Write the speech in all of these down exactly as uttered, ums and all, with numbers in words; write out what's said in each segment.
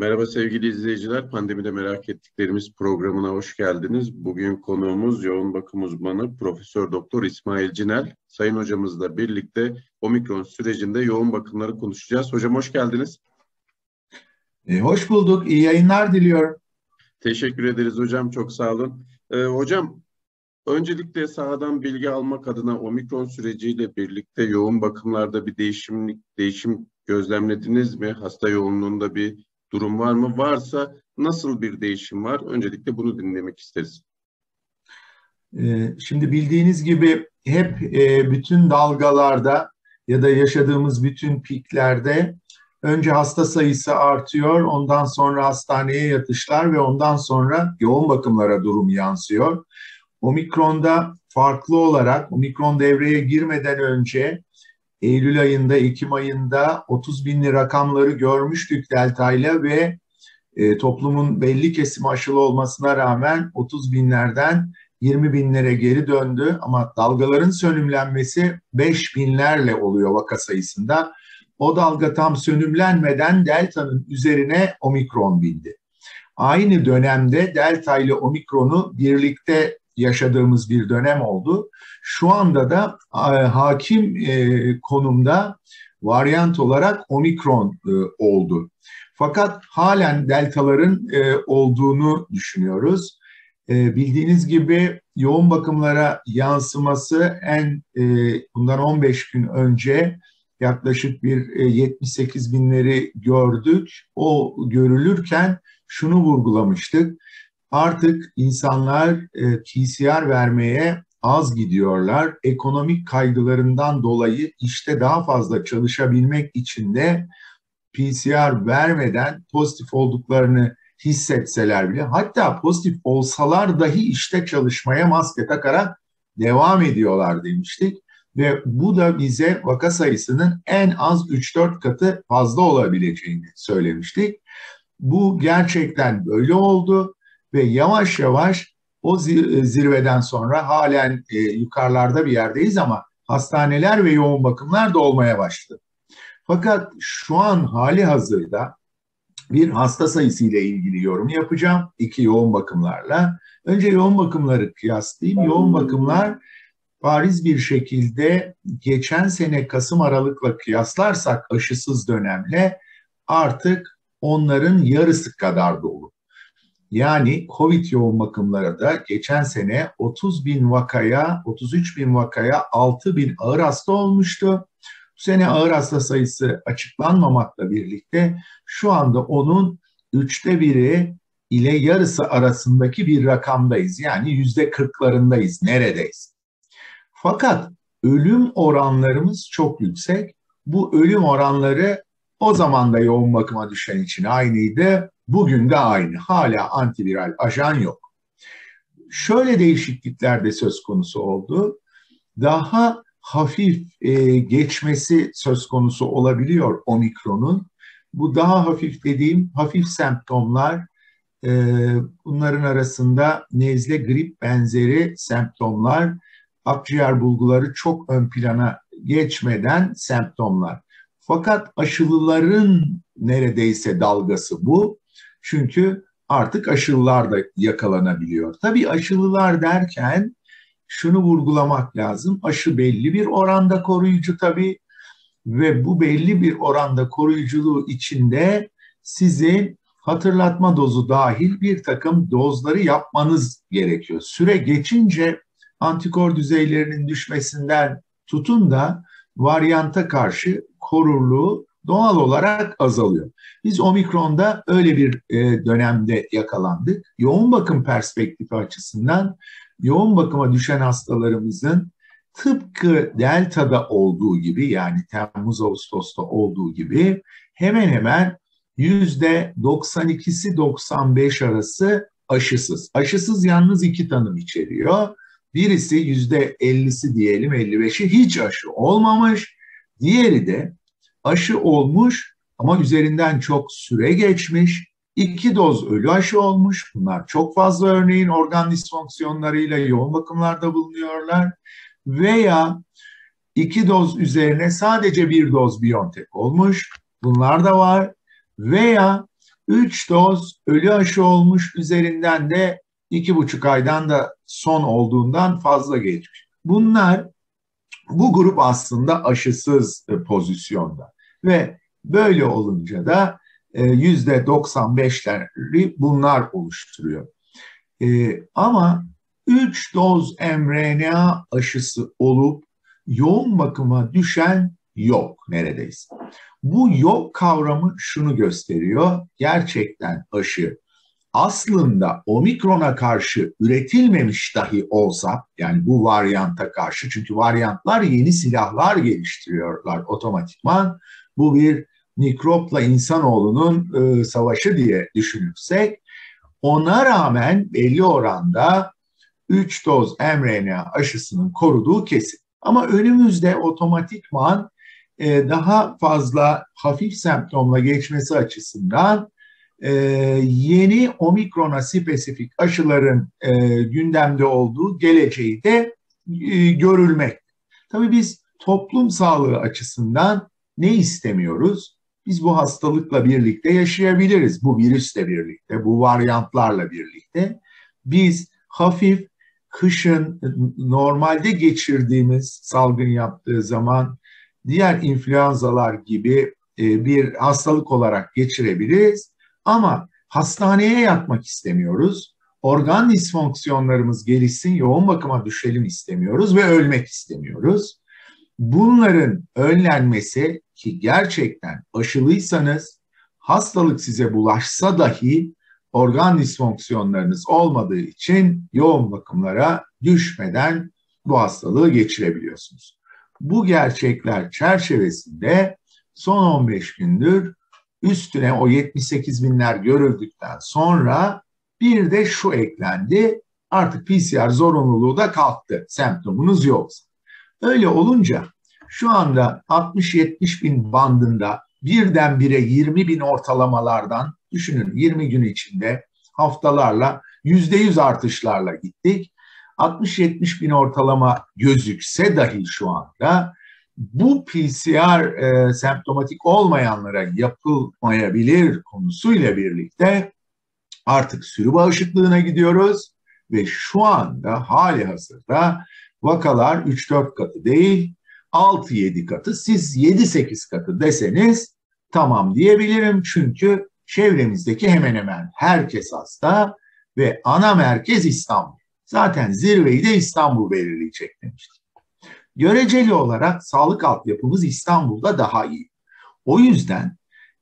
Merhaba sevgili izleyiciler, pandemide merak ettiklerimiz programına hoş geldiniz. Bugün konuğumuz yoğun bakım uzmanı Profesör Doktor İsmail Cinel. Sayın hocamızla birlikte Omicron sürecinde yoğun bakımları konuşacağız. Hocam hoş geldiniz. E, hoş bulduk, iyi yayınlar diliyorum. Teşekkür ederiz hocam, çok sağ olun. E, hocam, öncelikle sahadan bilgi almak adına Omicron süreciyle birlikte yoğun bakımlarda bir değişimlik, değişim gözlemlediniz mi? Hasta yoğunluğunda bir durum var mı? Varsa nasıl bir değişim var? Öncelikle bunu dinlemek isteriz. Şimdi bildiğiniz gibi hep bütün dalgalarda ya da yaşadığımız bütün piklerde önce hasta sayısı artıyor, ondan sonra hastaneye yatışlar ve ondan sonra yoğun bakımlara durum yansıyor. Omikron'da farklı olarak, Omikron devreye girmeden önce Eylül ayında, Ekim ayında otuz binli rakamları görmüştük Delta ile ve e, toplumun belli kesimi aşılı olmasına rağmen otuz binlerden yirmi binlere geri döndü. Ama dalgaların sönümlenmesi beş binlerle oluyor vaka sayısında. O dalga tam sönümlenmeden Delta'nın üzerine Omikron bindi. Aynı dönemde Delta ile Omikron'u birlikte yaşadığımız bir dönem oldu. Şu anda da e, hakim e, konumda varyant olarak Omikron e, oldu. Fakat halen deltaların e, olduğunu düşünüyoruz. E, bildiğiniz gibi yoğun bakımlara yansıması en e, bundan on beş gün önce yaklaşık bir e, yetmiş sekiz binleri gördük. O görülürken şunu vurgulamıştık. Artık insanlar P C R vermeye az gidiyorlar. Ekonomik kaygılarından dolayı işte daha fazla çalışabilmek için de P C R vermeden pozitif olduklarını hissetseler bile, hatta pozitif olsalar dahi işte çalışmaya maske takarak devam ediyorlar demiştik. Ve bu da bize vaka sayısının en az üç dört katı fazla olabileceğini söylemiştik. Bu gerçekten böyle oldu. Ve yavaş yavaş o zirveden sonra halen e, yukarılarda bir yerdeyiz ama hastaneler ve yoğun bakımlar da olmaya başladı. Fakat şu an hali hazırda bir hasta sayısı ile ilgili yorum yapacağım. İki yoğun bakımlarla. Önce yoğun bakımları kıyaslayayım. Yoğun bakımlar bariz bir şekilde geçen sene Kasım-Aralık'la kıyaslarsak aşısız dönemle artık onların yarısı kadar dolu. Yani COVID yoğun bakımları da geçen sene otuz bin vakaya, otuz üç bin vakaya altı bin ağır hasta olmuştu. Bu sene ağır hasta sayısı açıklanmamakla birlikte şu anda onun üçte biri ile yarısı arasındaki bir rakamdayız. Yani yüzde kırklarındayız, neredeyiz. Fakat ölüm oranlarımız çok yüksek. Bu ölüm oranları o zaman da yoğun bakıma düşen için aynıydı. Bugün de aynı. Hala antiviral ajan yok. Şöyle değişiklikler de söz konusu oldu. Daha hafif e, geçmesi söz konusu olabiliyor Omikron'un. Bu daha hafif dediğim hafif semptomlar, e, bunların arasında nezle, grip benzeri semptomlar, akciğer bulguları çok ön plana geçmeden semptomlar. Fakat aşılıların neredeyse dalgası bu. Çünkü artık aşılılar da yakalanabiliyor. Tabii aşılılar derken şunu vurgulamak lazım. Aşı belli bir oranda koruyucu tabii ve bu belli bir oranda koruyuculuğu içinde sizi hatırlatma dozu dahil bir takım dozları yapmanız gerekiyor. Süre geçince antikor düzeylerinin düşmesinden tutun da varyanta karşı korurluğu doğal olarak azalıyor. Biz Omikron'da öyle bir e, dönemde yakalandık. Yoğun bakım perspektifi açısından yoğun bakıma düşen hastalarımızın tıpkı Delta'da olduğu gibi, yani Temmuz-Ağustos'ta olduğu gibi hemen hemen yüzde doksan ikisi doksan beş arası aşısız. Aşısız yalnız iki tanım içeriyor. Birisi yüzde ellisi diyelim, elli beşi hiç aşı olmamış. Diğeri de aşı olmuş ama üzerinden çok süre geçmiş, iki doz ölü aşı olmuş. Bunlar çok fazla örneğin organ disfonksiyonlarıyla yoğun bakımlarda bulunuyorlar. Veya iki doz üzerine sadece bir doz BioNTech olmuş. Bunlar da var. Veya üç doz ölü aşı olmuş, üzerinden de iki buçuk aydan da son olduğundan fazla geçmiş. Bunlar, bu grup aslında aşısız pozisyonda ve böyle olunca da yüzde doksan beşleri bunlar oluşturuyor. Ama üç doz mRNA aşısı olup yoğun bakıma düşen yok neredeyse. Bu yok kavramı şunu gösteriyor: gerçekten aşı aslında Omikron'a karşı üretilmemiş dahi olsa, yani bu varyanta karşı, çünkü varyantlar yeni silahlar geliştiriyorlar otomatikman. Bu bir mikropla insanoğlunun e, savaşı diye düşünürsek, ona rağmen belli oranda üç doz mRNA aşısının koruduğu kesin. Ama önümüzde otomatikman e, daha fazla hafif semptomla geçmesi açısından e, yeni Omikron'a spesifik aşıların e, gündemde olduğu geleceği de e, görülmek. Tabii biz toplum sağlığı açısından ne istemiyoruz? Biz bu hastalıkla birlikte yaşayabiliriz, bu virüsle birlikte, bu varyantlarla birlikte. Biz hafif, kışın normalde geçirdiğimiz salgın yaptığı zaman diğer influenzalar gibi bir hastalık olarak geçirebiliriz. Ama hastaneye yatmak istemiyoruz, organ disfonksiyonlarımız gelişsin, yoğun bakıma düşelim istemiyoruz ve ölmek istemiyoruz. Bunların önlenmesi, ki gerçekten aşılıysanız hastalık size bulaşsa dahi organ disfonksiyonlarınız olmadığı için yoğun bakımlara düşmeden bu hastalığı geçirebiliyorsunuz. Bu gerçekler çerçevesinde son on beş gündür üstüne o yetmiş sekiz binler görüldükten sonra bir de şu eklendi: artık P C R zorunluluğu da kalktı semptomunuz yoksa. Öyle olunca şu anda altmış yetmiş bin bandında birdenbire yirmi bin ortalamalardan, düşünün yirmi gün içinde haftalarla yüzde yüz artışlarla gittik. altmış yetmiş bin ortalama gözükse dahi şu anda bu P C R e, semptomatik olmayanlara yapılmayabilir konusuyla birlikte artık sürü bağışıklığına gidiyoruz ve şu anda hali hazırda vakalar üç dört katı değil, altı yedi katı, siz yedi sekiz katı deseniz tamam diyebilirim. Çünkü çevremizdeki hemen hemen herkes hasta ve ana merkez İstanbul. Zaten zirveyi de İstanbul belirleyecek demiştim. Göreceli olarak sağlık altyapımız İstanbul'da daha iyi. O yüzden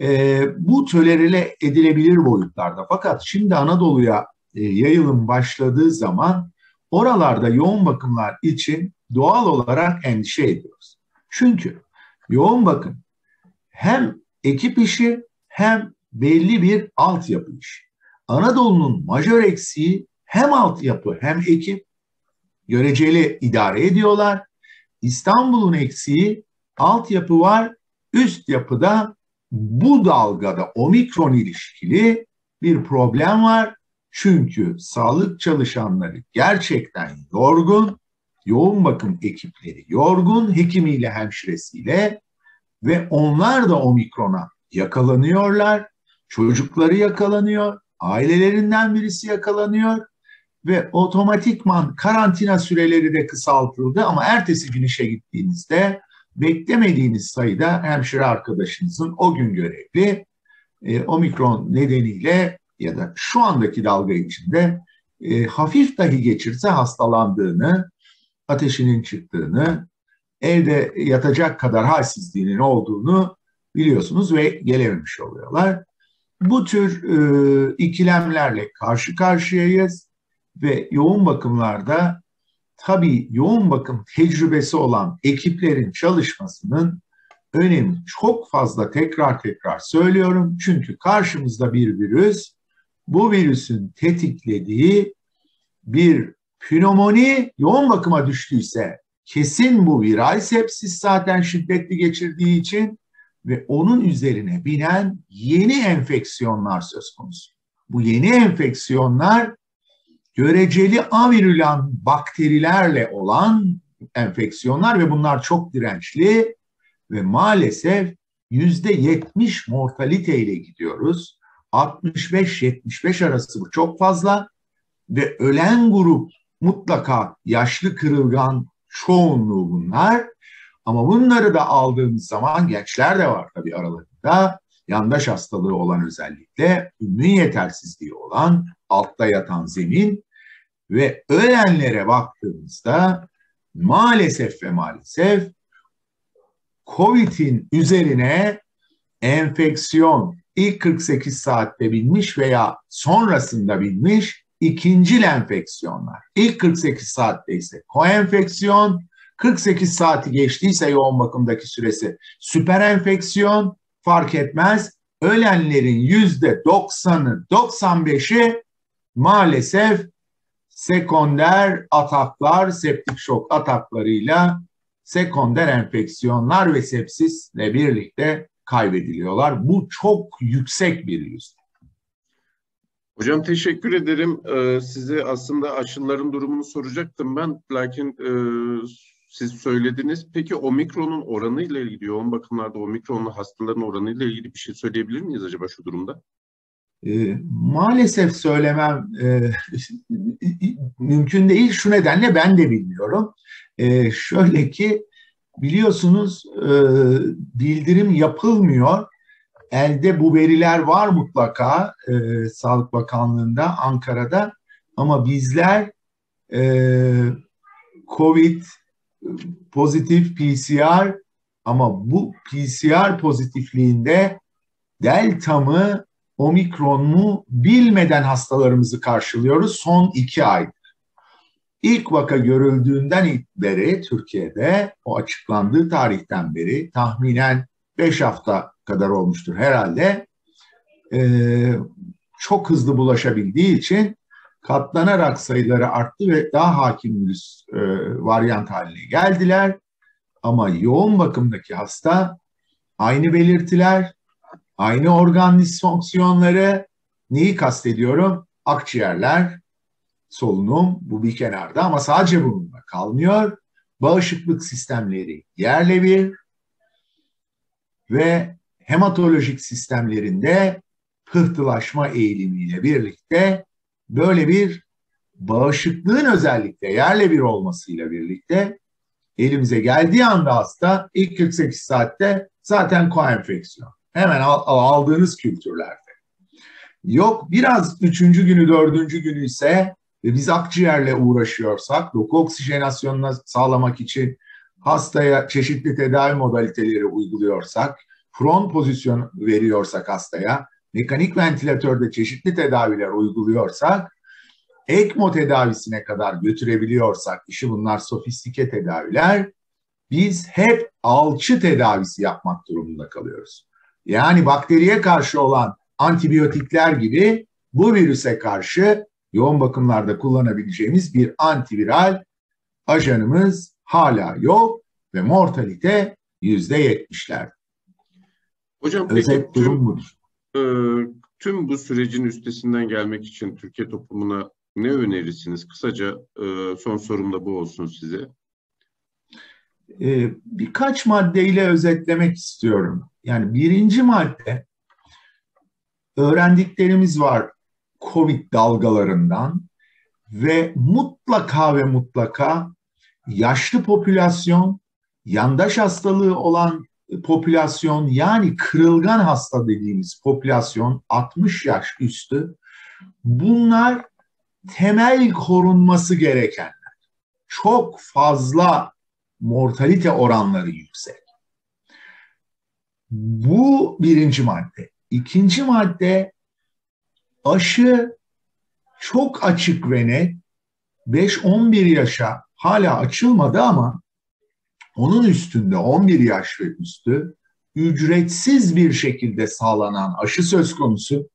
e, bu tolere edilebilir boyutlarda. Fakat şimdi Anadolu'ya e, yayılım başladığı zaman oralarda yoğun bakımlar için doğal olarak endişe ediyoruz. Çünkü yoğun bakım hem ekip işi hem belli bir altyapı işi. Anadolu'nun majör eksiği hem altyapı hem ekip, göreceli idare ediyorlar. İstanbul'un eksiği altyapı var, üst yapıda bu dalgada Omikron ilişkili bir problem var. Çünkü sağlık çalışanları gerçekten yorgun, yoğun bakım ekipleri yorgun, hekimiyle hemşiresiyle, ve onlar da Omikron'a yakalanıyorlar. Çocukları yakalanıyor, ailelerinden birisi yakalanıyor ve otomatikman karantina süreleri de kısaltıldı, ama ertesi gün işe gittiğinizde beklemediğiniz sayıda hemşire arkadaşınızın o gün görevli e, Omikron nedeniyle ya da şu andaki dalga içinde e, hafif dahi geçirse hastalandığını, ateşinin çıktığını, evde yatacak kadar halsizliğinin olduğunu biliyorsunuz ve gelememiş oluyorlar. Bu tür e, ikilemlerle karşı karşıyayız ve yoğun bakımlarda tabii yoğun bakım tecrübesi olan ekiplerin çalışmasının önemi çok fazla, tekrar tekrar söylüyorum. Çünkü karşımızda bir virüs, bu virüsün tetiklediği bir pnömoni yoğun bakıma düştüyse kesin bu viral sepsis zaten şiddetli geçirdiği için ve onun üzerine binen yeni enfeksiyonlar söz konusu. Bu yeni enfeksiyonlar göreceli avirülan bakterilerle olan enfeksiyonlar ve bunlar çok dirençli ve maalesef yüzde yetmiş mortaliteyle gidiyoruz. altmış beş yetmiş beş arası bu çok fazla ve ölen grup mutlaka yaşlı kırılgan çoğunluğu bunlar. Ama bunları da aldığımız zaman gençler de var tabii aralarında. Yandaş hastalığı olan özellikle immün yetersizliği olan altta yatan zemin ve ölenlere baktığımızda maalesef ve maalesef Covid'in üzerine enfeksiyon ilk kırk sekiz saatte binmiş veya sonrasında binmiş ikincil enfeksiyonlar. İlk kırk sekiz saatte ise koenfeksiyon, kırk sekiz saati geçtiyse yoğun bakımdaki süresi süper enfeksiyon fark etmez. Ölenlerin yüzde doksanı doksan beşi maalesef sekonder ataklar, septik şok ataklarıyla sekonder enfeksiyonlar ve sepsisle birlikte kaybediliyorlar. Bu çok yüksek bir yüzde. Hocam teşekkür ederim. Ee, size aslında aşıların durumunu soracaktım ben. Lakin e, siz söylediniz. Peki Omikron'un oranıyla ilgili, yoğun bakımlarda Omikron'lu hastaların oranıyla ilgili bir şey söyleyebilir miyiz acaba şu durumda? E, maalesef söylemem e, mümkün değil. Şu nedenle ben de bilmiyorum. E, şöyle ki biliyorsunuz e, bildirim yapılmıyor. Elde bu veriler var mutlaka e, Sağlık Bakanlığı'nda, Ankara'da. Ama bizler e, COVID pozitif P C R ama bu P C R pozitifliğinde Delta mı, Omikron mu bilmeden hastalarımızı karşılıyoruz son iki aydır. İlk vaka görüldüğünden beri Türkiye'de, o açıklandığı tarihten beri tahminen beş hafta kadar olmuştur herhalde. Ee, çok hızlı bulaşabildiği için katlanarak sayıları arttı ve daha hakim virüs e, varyant haline geldiler. Ama yoğun bakımdaki hasta aynı belirtiler, aynı organ disfonksiyonları, neyi kastediyorum? Akciğerler, solunum bu bir kenarda ama sadece bununla kalmıyor. Bağışıklık sistemleri yerle bir ve hematolojik sistemlerinde pıhtılaşma eğilimiyle birlikte böyle bir bağışıklığın özellikle yerle bir olmasıyla birlikte elimize geldiği anda hasta ilk kırk sekiz saatte zaten koenfeksiyon. Hemen aldığınız kültürlerde. Yok biraz üçüncü günü, dördüncü günü ise ve biz akciğerle uğraşıyorsak, doku oksijenasyonunu sağlamak için hastaya çeşitli tedavi modaliteleri uyguluyorsak, prone pozisyon veriyorsak hastaya, mekanik ventilatörde çeşitli tedaviler uyguluyorsak, EKMO tedavisine kadar götürebiliyorsak, işi bunlar sofistike tedaviler, biz hep alçı tedavisi yapmak durumunda kalıyoruz. Yani bakteriye karşı olan antibiyotikler gibi bu virüse karşı yoğun bakımlarda kullanabileceğimiz bir antiviral ajanımız hala yok ve mortalite yüzde yetmişler. Hocam özet durum budur. Tüm bu sürecin üstesinden gelmek için Türkiye toplumuna ne önerirsiniz? Kısaca son sorum da bu olsun size. Birkaç maddeyle özetlemek istiyorum. Yani birinci madde, öğrendiklerimiz var COVID dalgalarından ve mutlaka ve mutlaka yaşlı popülasyon, yandaş hastalığı olan popülasyon, yani kırılgan hasta dediğimiz popülasyon, altmış yaş üstü, bunlar temel korunması gerekenler. Çok fazla mortalite oranları yüksek. Bu birinci madde. İkinci madde, aşı çok açık ve net, beş on bir yaşa hala açılmadı ama onun üstünde on bir yaş ve üstü ücretsiz bir şekilde sağlanan aşı söz konusu.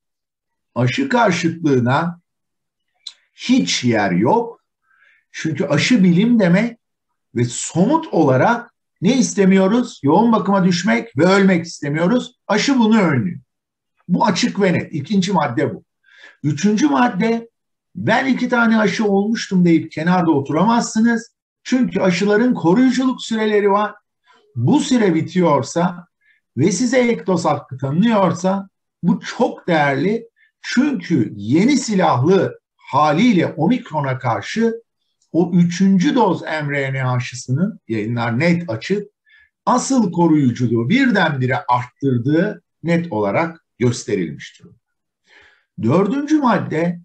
Aşı karşıtlığına hiç yer yok. Çünkü aşı bilim demek ve somut olarak ne istemiyoruz? Yoğun bakıma düşmek ve ölmek istemiyoruz. Aşı bunu önlüyor. Bu açık ve net. İkinci madde bu. Üçüncü madde, ben iki tane aşı olmuştum deyip kenarda oturamazsınız. Çünkü aşıların koruyuculuk süreleri var. Bu süre bitiyorsa ve size ek doz hakkı tanınıyorsa Bu çok değerli çünkü yeni silahlı haliyle Omikron'a karşı o üçüncü doz mRNA aşısının, yayınlar net açık, asıl koruyuculuğu birdenbire arttırdığı net olarak gösterilmiş durumda. Dördüncü madde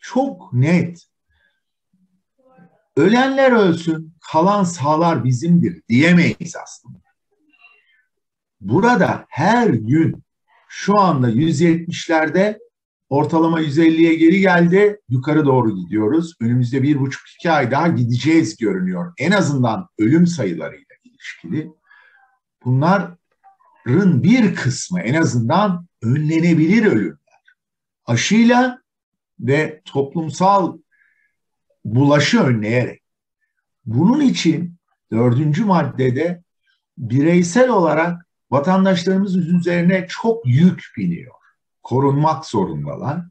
çok net. Ölenler ölsün, kalan sağlar bizimdir diyemeyiz aslında. Burada her gün şu anda yüz yetmişlerde ortalama yüz elliye geri geldi, yukarı doğru gidiyoruz. Önümüzde bir buçuk iki ay daha gideceğiz görünüyor. En azından ölüm sayılarıyla ilişkili. Bunların bir kısmı en azından önlenebilir ölümler. Aşıyla ve toplumsal bulaşı önleyerek. Bunun için dördüncü maddede bireysel olarak vatandaşlarımız üzerine çok yük biniyor. Korunmak zorundalar.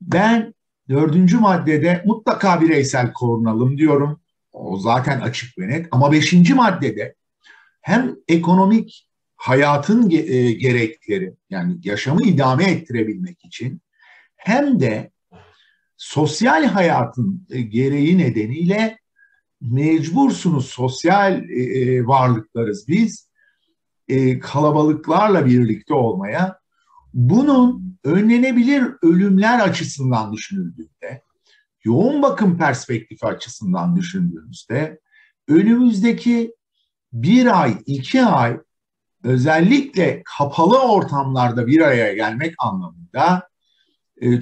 Ben dördüncü maddede mutlaka bireysel korunalım diyorum. O zaten açık ve net. Ama beşinci maddede hem ekonomik hayatın gerekleri, yani yaşamı idame ettirebilmek için, hem de sosyal hayatın gereği nedeniyle mecbursunuz, sosyal varlıklarız biz, kalabalıklarla birlikte olmaya. Bunun önlenebilir ölümler açısından düşünüldüğünde, yoğun bakım perspektifi açısından düşündüğümüzde önümüzdeki bir ay, iki ay özellikle kapalı ortamlarda bir araya gelmek anlamında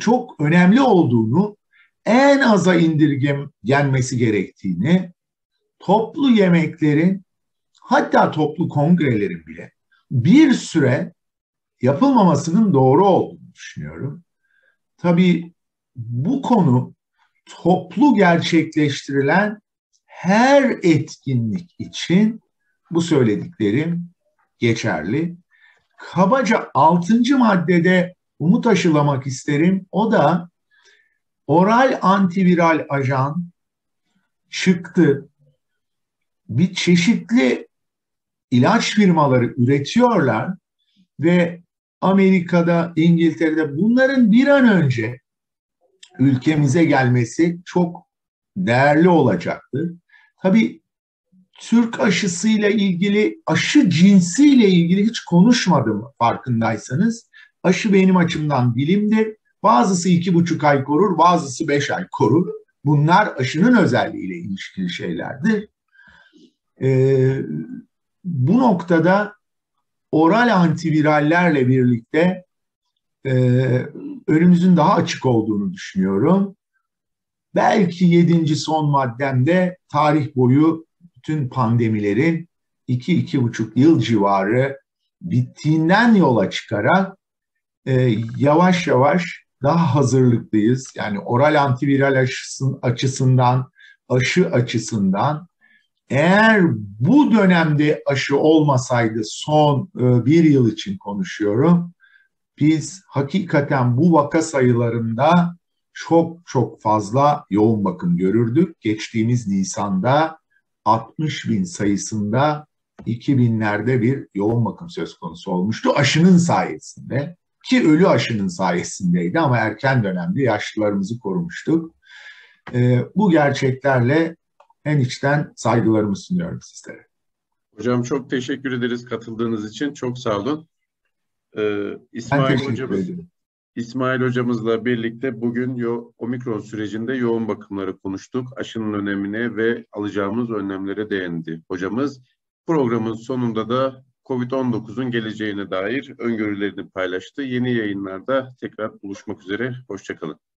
çok önemli olduğunu, en aza indirgenmesi gerektiğini, toplu yemeklerin, hatta toplu kongrelerin bile bir süre yapılmamasının doğru olduğunu düşünüyorum. Tabii bu konu toplu gerçekleştirilen her etkinlik için bu söylediklerim geçerli. Kabaca altıncı maddede umut aşılamak isterim. O da oral antiviral ajan çıktı. Bir çeşitli ilaç firmaları üretiyorlar ve Amerika'da, İngiltere'de bunların bir an önce ülkemize gelmesi çok değerli olacaktır. Tabii Türk aşısıyla ilgili, aşı cinsiyle ilgili hiç konuşmadım farkındaysanız. Aşı benim açımdan bilimdir. Bazısı iki buçuk ay korur, bazısı beş ay korur. Bunlar aşının özelliğiyle ilişkili şeylerdir. Ee, bu noktada oral antivirallerle birlikte e, önümüzün daha açık olduğunu düşünüyorum. Belki yedinci son maddemde tarih boyu bütün pandemilerin iki iki buçuk yıl civarı bittiğinden yola çıkarak e, yavaş yavaş daha hazırlıklıyız. Yani oral antiviral aşısın, açısından, aşı açısından. Eğer bu dönemde aşı olmasaydı, son bir yıl için konuşuyorum, biz hakikaten bu vaka sayılarında çok çok fazla yoğun bakım görürdük. Geçtiğimiz Nisan'da altmış bin sayısında iki binlerde bir yoğun bakım söz konusu olmuştu. Aşının sayesinde, ki ölü aşının sayesindeydi ama erken dönemde yaşlılarımızı korumuştuk. Bu gerçeklerle en içten saygılarımı sunuyorum sizlere. Hocam çok teşekkür ederiz katıldığınız için. Çok sağ olun. Ee, İsmail, hocamız, İsmail hocamızla birlikte bugün yo, Omikron sürecinde yoğun bakımları konuştuk. Aşının önemine ve alacağımız önlemlere değindi hocamız. Programın sonunda da kovid on dokuzun geleceğine dair öngörülerini paylaştı. Yeni yayınlarda tekrar buluşmak üzere. Hoşça kalın.